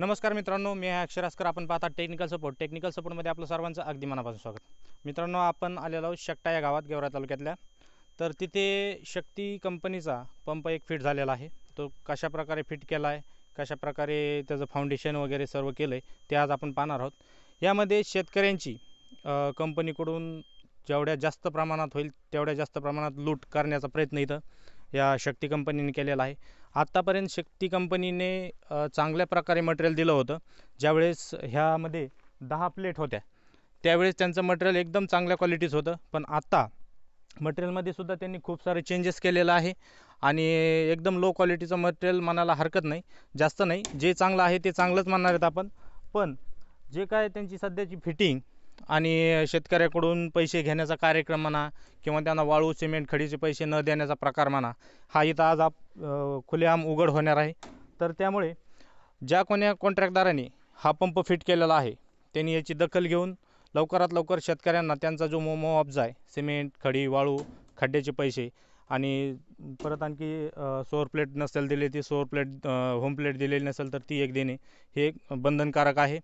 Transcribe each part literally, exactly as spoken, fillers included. नमस्कार मित्रांनो, मी आहे अक्षय रास्कर। आपण पाहता टेक्निकल सपोर्ट। टेक्निकल सपोर्टमध्ये आपलं सर्वांचं अगदी मनापासून स्वागत। मित्रांनो, आपण आलेलो आहोत शक्टा या गावात, गेवरा तालुक्यातल्या। तर तिथे शक्ती कंपनीचा पंप एक फिट झालेला आहे। तो कशा प्रकारे फिट केला आहे, कशा प्रकारे त्याचं फाउंडेशन वगैरे सर्व केलं आहे, ते आज आपण पाहणार आहोत। यामध्ये शेतकऱ्यांची कंपनीकडून जेवढ्या जास्त प्रमाणात होईल तेवढ्या जास्त प्रमाणात लूट करण्याचा प्रयत्न इथं या शक्ती कंपनीने केलेला आहे। आतापर्यंत शक्ती कंपनीने चांगल्या प्रकारे मटेरियल दिलं होतं। ज्यावेळेस ह्यामध्ये दहा प्लेट होत्या त्यावेळेस त्यांचं मटेरियल एकदम चांगल्या क्वालिटीचं होतं। पण आता मटेरियलमध्ये सुद्धा त्यांनी खूप सारे चेंजेस केलेला आहे आणि एकदम लो क्वालिटीचं मटेरियल म्हणायला हरकत नाही, जास्त नाही। जे चांगलं आहे ते चांगलंच म्हणणार आहेत आपण। पण जे काय त्यांची सध्याची फिटिंग आणि शेतकऱ्याकडून पैसे घेण्याचा कार्यक्रम म्हणा किंवा त्यांना वाळू सिमेंट खडीचे पैसे न देण्याचा प्रकार म्हणा, हा इथं आज आप खुलेआम उघड होणार आहे। तर त्यामुळे ज्या कोण्या कॉन्ट्रॅक्टदाराने हा पंप फिट केलेला आहे त्यांनी याची दखल घेऊन लवकरात लवकर शेतकऱ्यांना त्यांचा जो मोमोअब्जा आहे सिमेंट खडी वाळू खड्ड्याचे पैसे आणि परत आणखी सौर प्लेट नसेल दिली ती सौर प्लेट होम प्लेट दिलेली नसेल तर ती एक देणे हे एक बंधनकारक आहे।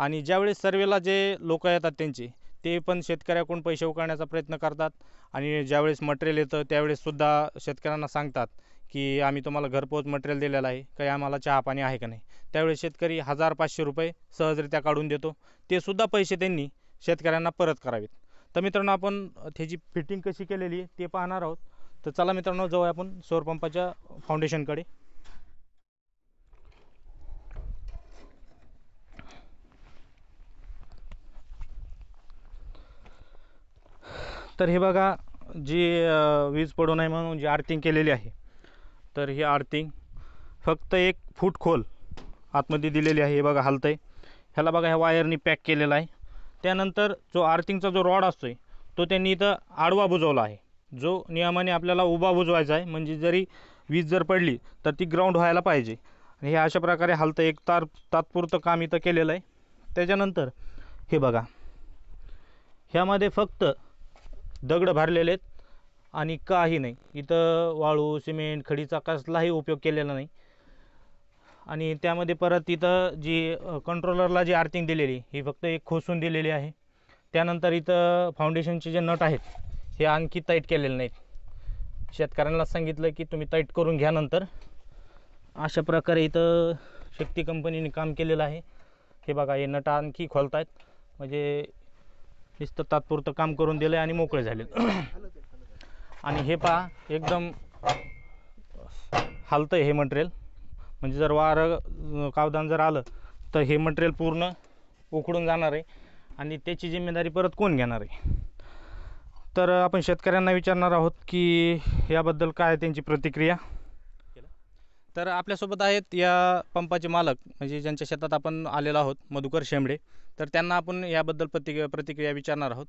आणि ज्यावेळेस सर्वेला जे लोक येतात त्यांचे ते पण शेतकऱ्याकडून पैसे उकळण्याचा प्रयत्न करतात आणि ज्यावेळेस मटेरियल येतं त्यावेळेससुद्धा शेतकऱ्यांना सांगतात की आम्ही तुम्हाला घरपोच मटेरियल दिलेलं आहे, काही आम्हाला चहा पाणी आहे का नाही। त्यावेळेस शेतकरी हजार पाचशे रुपये सहजरित्या काढून देतो, ते सुद्धा पैसे त्यांनी शेतकऱ्यांना परत करावेत। तर मित्रांनो, आपण त्याची फिटिंग कशी केलेली ते पाहणार आहोत। तर चला मित्रांनो, जाऊया आपण सौरपंपाच्या फाउंडेशनकडे। तर हे बघा, जी वीज पडू नये म्हणून जी आर्थिंग केलेली आहे तर ही आर्थिंग फक्त एक फूट खोल आतमध्ये दिलेली आहे। हे बघा हलतं आहे, ह्याला बघा ह्या वायरनी पॅक केलेला आहे। त्यानंतर जो आर्थिंगचा जो रॉड असतो तो त्यांनी इथं आडवा बुजवला आहे, जो नियमाने आपल्याला उभा बुजवायचा आहे। म्हणजे जरी वीज जर पडली तर ती ग्राउंड व्हायला पाहिजे। हे अशा प्रकारे हलतं एक तार तात्पुरतं काम इथं केलेलं आहे। त्याच्यानंतर हे बघा ह्यामध्ये फक्त दगड भरलेले आहेत आणि काही नाही, इथं वाळू सिमेंट खडीचा कसलाही उपयोग केलेला नाही। आणि त्यामध्ये परत इथं जी कंट्रोलरला जी आर्थिंग दिलेली ही फक्त एक खोसून दिलेली आहे। त्यानंतर इथं फाउंडेशनचे जे नट आहेत हे आणखी टाईट केलेले नाहीत। शेतकऱ्यांना सांगितलं की तुम्ही टाईट करून घ्या नंतर। अशा प्रकारे इथं शक्ती कंपनीने काम केलेलं आहे। हे बघा हे नट आणखी खोलत आहेत, म्हणजे नुसतं तात्पुरतं काम करून दिलं आणि मोकळे झाले। आणि हे पहा एकदम हालतं हे मटेरियल, म्हणजे जर वारं कावदान जर आलं तर हे मटेरियल पूर्ण उकडून जाणार आहे आणि त्याची जिम्मेदारी परत कोण घेणार आहे। तर आपण शेतकऱ्यांना विचारणार आहोत की याबद्दल काय त्यांची प्रतिक्रिया। तर आपल्यासोबत आहेत या पंपाचे मालक, म्हणजे ज्यांच्या शेतात आपण आलेलो आहोत, मधुकर शेंमडे। तर त्यांना आपण याबद्दल प्रतिक्रिया प्रतिक्रिया विचारणार आहोत।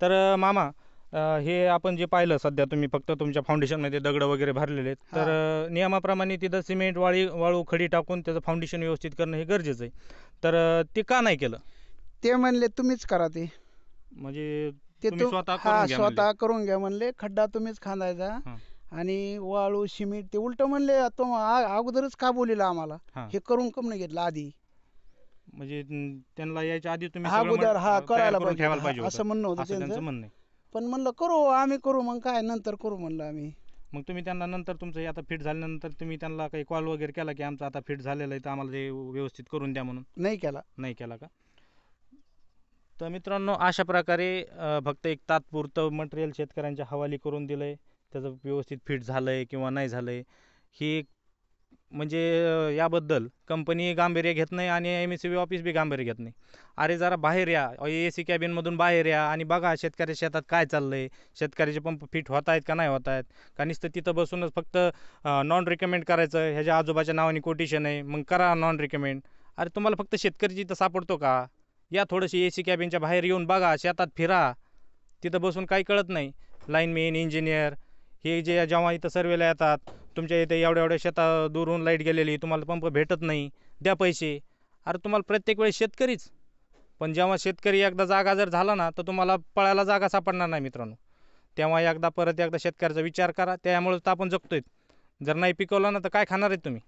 तर मामा, हे आपण जे पाहिलं सध्या तुम्ही फक्त तुमच्या फाउंडेशनमध्ये दगड वगैरे भरलेले आहेत, तर नियमाप्रमाणे तिथं सिमेंट वाळी वाळू खडी टाकून त्याचं फाउंडेशन व्यवस्थित करणं हे गरजेचं आहे। तर ते का नाही केलं? ते म्हणले तुम्हीच करा, ते म्हणजे ते स्वतः करून घ्या म्हणले, खड्डा तुम्हीच खांदायचा आणि वाळू सिमेंट ते उलट म्हणले अगोदरच का बोलिला आम्हाला, हे करून कम नाही घेतलं आधी, म्हणजे त्यांना यायच्या आधी तुम्ही अगोदर हा करायला पाहिजे असं म्हणणं होतं त्यांचं म्हणणं। पण म्हणलं करू आम्ही करू मग काय नंतर करू म्हणलं आम्ही। मग तुम्ही त्यांना नंतर तुमचं आता फिट झाल्यानंतर तुम्ही त्यांना काही कॉल वगैरे केला की आमचं आता फिट झालेलं आहे तर आम्हाला ते व्यवस्थित करून द्या म्हणून? नाही केला, नाही केला का? तर मित्रांनो, अशा प्रकारे फक्त एक तात्पुरतं मटेरियल शेतकऱ्यांच्या हवाली करून दिलंय, त्याचं व्यवस्थित फिट झालंय किंवा नाही झालंय ही म्हणजे याबद्दल कंपनी गांभीर्य घेत नाही आणि M S C B office बी गांभीर्य घेत नाही। अरे जरा बाहेर या, ए सी कॅबिनमधून बाहेर या आणि बघा शेतकऱ्या शेतात काय चाललंय, शेतकऱ्याचे पंप फिट होत आहेत का नाही होत आहेत का, नुसतं तिथं बसूनच फक्त नॉन रिकमेंड करायचं, ह्याच्या आजोबाच्या नावाने कोटेशन आहे मग करा नॉन रिकमेंड। अरे तुम्हाला फक्त शेतकरी जिथं सापडतो का? या थोडीशी ए सी कॅबिनच्या बाहेर येऊन बघा, शेतात फिरा, तिथं बसून काही कळत नाही। लाईनमेन इंजिनियर हे जे जेव्हा इथं सर्वेला येतात तुमच्या इथे एवढ्या एवढ्या शेता दुरून लाईट गेलेली, तुम्हाला पंप भेटत नाही, द्या पैसे। अरे तुम्हाला प्रत्येक वेळेस शेतकरीच, पण जेव्हा शेतकरी एकदा जागा जर झाला ना तर तुम्हाला पळायला जागा सापडणार नाही मित्रांनो। तेव्हा एकदा परत एकदा शेतकऱ्याचा विचार करा, त्यामुळे तर आपण जगतोय। जर नाही पिकवलं ना तर काय खाणार आहेत तुम्ही?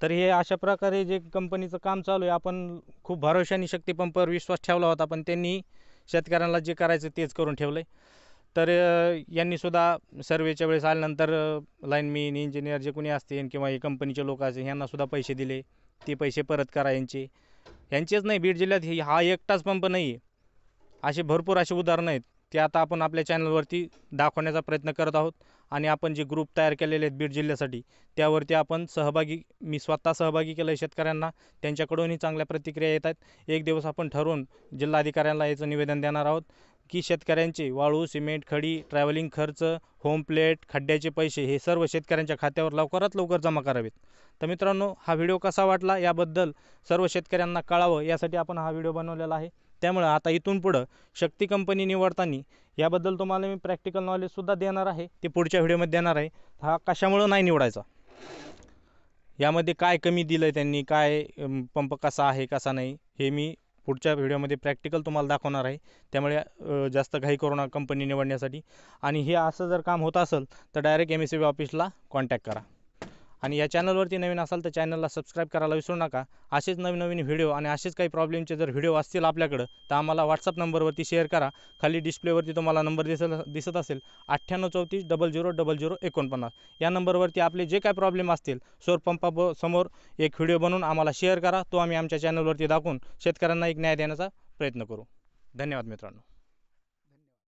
तर हे अशा प्रकारे जे कंपनीचं काम चालू आहे, आपण खूप भरोशाने शक्ती पंपावर विश्वास ठेवला होता, पण त्यांनी शेतकऱ्यांना जे करायचं तेच करून ठेवलं आहे. तर यांनीसुद्धा सर्वेच्या वेळेस आल्यानंतर लाईनमॅन, इंजिनियर जे कोणी असतील किंवा हे कंपनीचे लोक असतील यांनासुद्धा पैसे दिले, ते पैसे परत करा. यांचे यांचेच नाही, बीड जिल्ह्यात हा एकटाच पंप नाही आहे, असे भरपूर असे उदाहरणं आहेत. ते आता आपण आपल्या चॅनलवरती दाखवण्याचा प्रयत्न करत आहोत आणि आपण जे ग्रुप तयार केलेले आहेत बीड जिल्ह्यासाठी त्यावरती आपण सहभागी, मी स्वतः सहभागी केलं आहे शेतकऱ्यांना. त्यांच्याकडूनही चांगल्या प्रतिक्रिया येत आहेत. एक दिवस आपण ठरवून जिल्हाधिकाऱ्यांना याचं निवेदन देणार आहोत की शेतकऱ्यांचे वाळू, सिमेंट, खडी, ट्रॅव्हलिंग खर्च, होम प्लेट, खड्ड्याचे पैसे हे सर्व शेतकऱ्यांच्या खात्यावर लवकरात लवकर जमा करावेत. तर मित्रांनो, हा व्हिडिओ कसा वाटला याबद्दल सर्व शेतकऱ्यांना कळावं यासाठी आपण हा व्हिडिओ बनवलेला आहे. त्यामुळे आता इथून पुढं शक्ती कंपनी निवडताना याबद्दल तुम्हाला मी प्रॅक्टिकल नॉलेजसुद्धा देणार आहे, ते पुढच्या व्हिडिओमध्ये देणार आहे. हा कशामुळं नाही निवडायचा, यामध्ये काय कमी दिलं आहे त्यांनी, काय पंप कसा आहे कसा नाही, हे मी पुढच्या व्हिडिओमध्ये प्रॅक्टिकल तुम्हाला दाखवणार आहे. त्यामुळे जास्त घाई करू नका कंपनी निवडण्यासाठी. आणि हे असं जर काम होत असेल तर direct M S C B ऑफिसला कॉन्टॅक्ट करा. आणि या चॅनलवरती नवीन असाल तर चॅनलला सबस्क्राईब करायला विसरू नका. असेच नवीन नवीन व्हिडिओ आणि असेच काही प्रॉब्लेमचे जर व्हिडिओ असतील आपल्याकडं तर आम्हाला व्हॉट्सअप नंबरवरती शेअर करा. खाली डिस्प्लेवरती तुम्हाला नंबर दिसत दिसत असेल अठ्ठ्याण्णव चौतीस डबल झिरो डबल झिरो एकोणपन्नास. या नंबरवरती आपले जे काय प्रॉब्लेम असतील सौर पंपासमोर एक व्हिडिओ बनवून आम्हाला शेअर करा. तो आम्ही आमच्या चॅनलवरती दाखवून शेतकऱ्यांना एक न्याय देण्याचा प्रयत्न करू. धन्यवाद मित्रांनो.